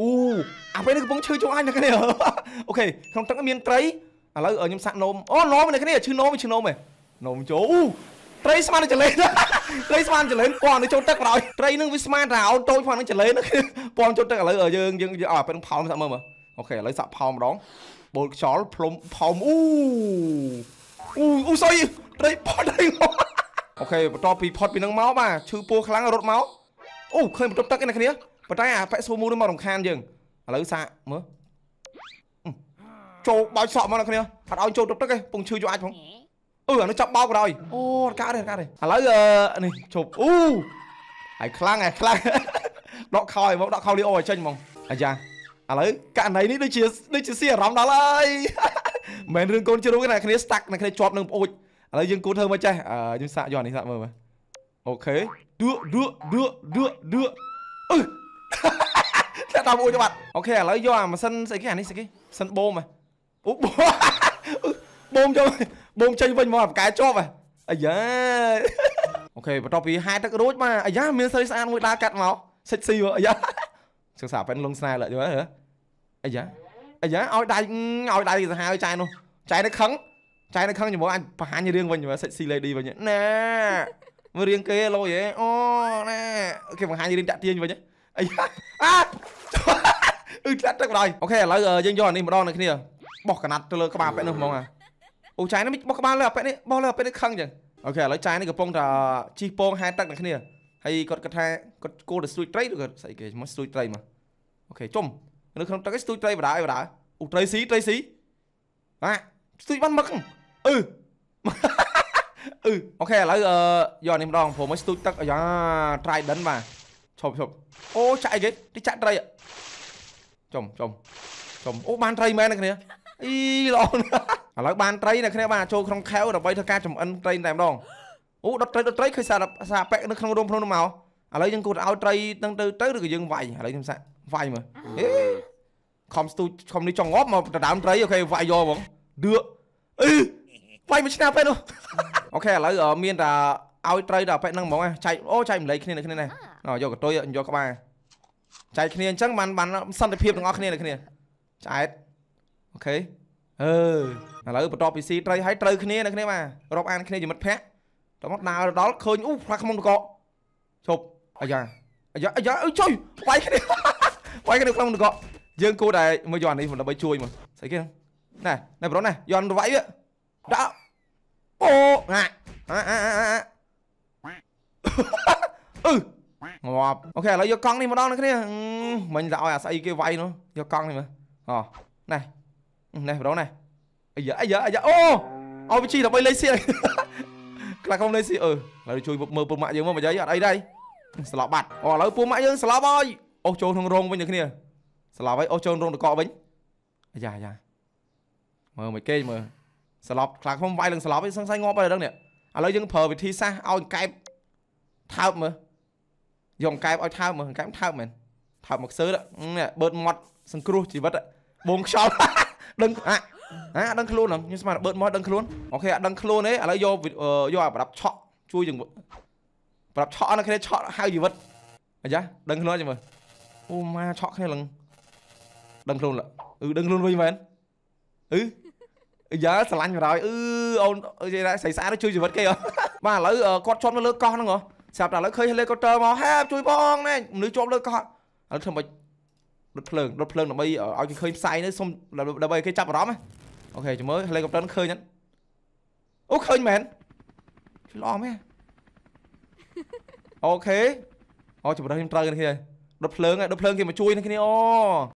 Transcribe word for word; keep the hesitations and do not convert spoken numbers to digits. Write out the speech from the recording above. อู้อาไปนึกผมชื่อโจอันนะแค่นี้เหรอโอเคขนมตั้งก็มีนไตรอะไรเออยังสั่งนมอ๋อนมอะไรแค่นี้ชื่อนมชื่อนมเลยนมโจอู้ไตรสมานจะเล่นไตรสมานจะเล่นก่อนในโจตั้งเราไตรนึงวิสมานเราโจฟังนึงจะเล่นนะคือปอนโจตั้งอะไรเออยังยังอ่าเป็นเผาไม่สั่งมือมั้งโอเคเลยสับเผาร้องโบกชอลพรมเผาอู้อู้อู้ซอยไตรพอดไตรโอเคต่อปีพอดปีนังเมาส์มาชื่อปูครั้งรถเมาส์อู้เคยโจตั้งกันแค่นี้ปัจจัยอะแปะโซมูด้วยมาดมคานยังอะไรก็ซะเมื่อโจบอลสอบมาแล้วคนเดียวปัดเอาโจตบตะกันปุ่งชื่อโจอันผมเออมันจับเบากันเลยโอ้ก้าเลยก้าเลยอะไรเออนี่จบอู้ไอ้คลั่งไอ้คลั่งดอกคอยบอกดอกคอยดิโอ้ยเช่นมองอาจารย์อะไรกันไหนนี่ได้เชียร์ได้เชียร์เสียร้องได้เลยเหมือนเรื่องโกนจะรู้กันไหนคนเดียวสตั๊กในคนเดียวจอบหนึ่งโอ้ยอะไรยังกูเธอมาใจอ่ายังสะย้อนนี่สะเมื่อไหร่โอเคดื้อดื้อดื้อดื้อดื้อเออจะทำอุจจาระโอเคแล้วย่อมาสันใส่กี่อันนี้ใส่กี่สันโบมไหมอุ๊บโบมจะโบมจะเป็นหมอบกายชอบไหมอ้ยโอเคพอต่อไปไฮตักรู้มาอ้ยมีใส่สารวิตากัดเมาเซ็กซี่วะอ้ยศึกษาเป็นลงสไนเลยใช่ไหมเหรออ้ยอ้ยเอาได้เอาได้จะหาใจนู่นใจนักขังใจนักขังอย่างบอกอันผ่านอย่างเรื่องวันอย่างเซ็กซี่เลยดีวันอย่างน่ามาเรียงเกย์เราอย่างอ๋อน่าโอเคผ่านอย่างเรื่องจัดเตียนวันอย่างอ้ยอ้าอึดอัดจังเลยโอเคแล้วยังย้อนนี่มาดองหน่อยขึ้นเดียวบอกกันนัดเลยกระบาดไปหนึ่งมองอ่ะโอ้ใจนี่บอกกระบาดเลยไปนี่บอกเลยไปนี่ครั้งจังโอเคแล้วใจนี่กระโปรงจะจีโปงไฮตักหน่อยขึ้นเดียวให้กดกระแทกกดโก้เดือดสุดใจดูกันใส่เกย์มันสุดใจมาโอเคจมนึกครั้งตั้งก็สุดใจมาได้มาได้อุตรสีตรสีอ่ะสุดบ้านมึงเออเออโอเคแล้วย้อนนี่มาดองผมมันสุดตักอย่าไตรดันมาชมชมโอ้ใจเกย์ที่จัดเลยอ่ะจมจมจมโอ้บานไตรแม่นะคนนี้อีหลอนแล้วบานไตรนะคนนี้มาโชว์ครองแคลดับใบทะกาจมอันไตรแหนมดองโอ้ดับไตรดับไตรเคยสาบสาแปะนึกครองรวมพลน้ำเมาอะไรยังกูเอาไตรตั้งแต่ไตรหรือยังไหวอะไรยังสั่งไหวมั้ยคอมสตูคอมนี่จองงบมาแต่ดามไตรโอเคไหวโย่บ้องเดือดไหวไม่ชนะไปเนาะโอเคแล้วเออมีนแต่เอาไตรดับแปะนั่งมองไงใจโอ้ใจมันไหลคนนี้นะคนนี้นะอ๋อโย่กับตัวโย่กับมาใจคเนียนจังมันมันสั้นแต่เพียบตรงอ้อคเนียนเลยคเนียนใจโอเคเออแล้วประตอปีซีไตรให้ไตรคเนียนเลยคเนียนมารอบอันคเนียนอยู่มัดแพะตอนมัดนาดอลเคยอู้พระขมงเกาะจบอ้ยาอ้ยาอ้ยาเอ้ยช่วยไปคเนียนไปคเนียนขมงเกาะยังกูได้มาย้อนนี่ผมเราไปช่วยมั้งใส่กันน่ะในประตอน่ะย้อนไว้อะดาวโอ้ง่ะอ่ะอ่ะอ่ะอือโอเคแล้วยกกล้องนี่มาดองนะคนนี้มันจะเอาอะไรใส่กี่ไวเนาะยกกล้องนี่มั้ยอ๋อนี่นี่ไปดองนี่ไอ้เยอะไอ้เยอะไอ้เยอะโอ้เอาไปชีเราไปเลยสิเราkhôngเลยสิเออเราช่วยมือปูมะเยอะมากไปเยอะอะไรได้สลับบัตรอ๋อเราปูมะเยอะสลับไปโอ้โจนทางโรงไปอย่างคนนี้สลับไปโอ้โจนโรงตะกอไปไอ้ยาย่ามือไม่เก่งมือสลับคลาคมไวหลังสลับไปสั่งไส้งอไปเลยดังเนี่ยอะไรยังเผลอไปทีซะเอาไก่ท้ามือยองไก่เอาเท้าเหมือนไก่เท้าเหมือนเท้าหมกซื้อละเนี่ยเบิร์ดมอดสังครูจีบัตอะบงชอลดังอะอะดังครูนเหรอยังสมัยเบิร์ดมอดดังครูนโอเคดังครูนเนี่ยอะไรโย่เอ่อโย่ปรับช็อตช่วยอย่างปรับช็อตนะแค่ช็อตห้าวจีบัตอะไรจ๊ะดังครูนจังเลยโอ้มาช็อตแค่หลังดังครูนละอือดังครูนไปไหมอือย้าสลันอยู่แล้วอือเอาใจได้ใส่ซ่าได้ช่วยจีบัตแกเหรอมาแล้วเอ่อกอดช็อตมาเลิกกอดนั่งเหรอสับแต่แล้วเคยเฮลิคอปเตอร์มาแฮปช่วยบ้องเนี่ยหรือจบเลยก็แล้วทำไมรถเพลิงรถเพลิงทำไมเอาเคยใส่เนี่ยส้มแล้วแล้วไปเคยจับร้อนไหมโอเคจะเมื่อเฮลิคอปเตอร์เคยนั้นโอ้เคยเหม็นลองไหมโอเคอ๋อจะมาทำเติมกันทีรถเพลิงอะรถเพลิงที่มาช่วยนะที่นี่อ๋อ